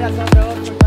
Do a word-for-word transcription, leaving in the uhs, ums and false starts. Palmeiras, São Paulo.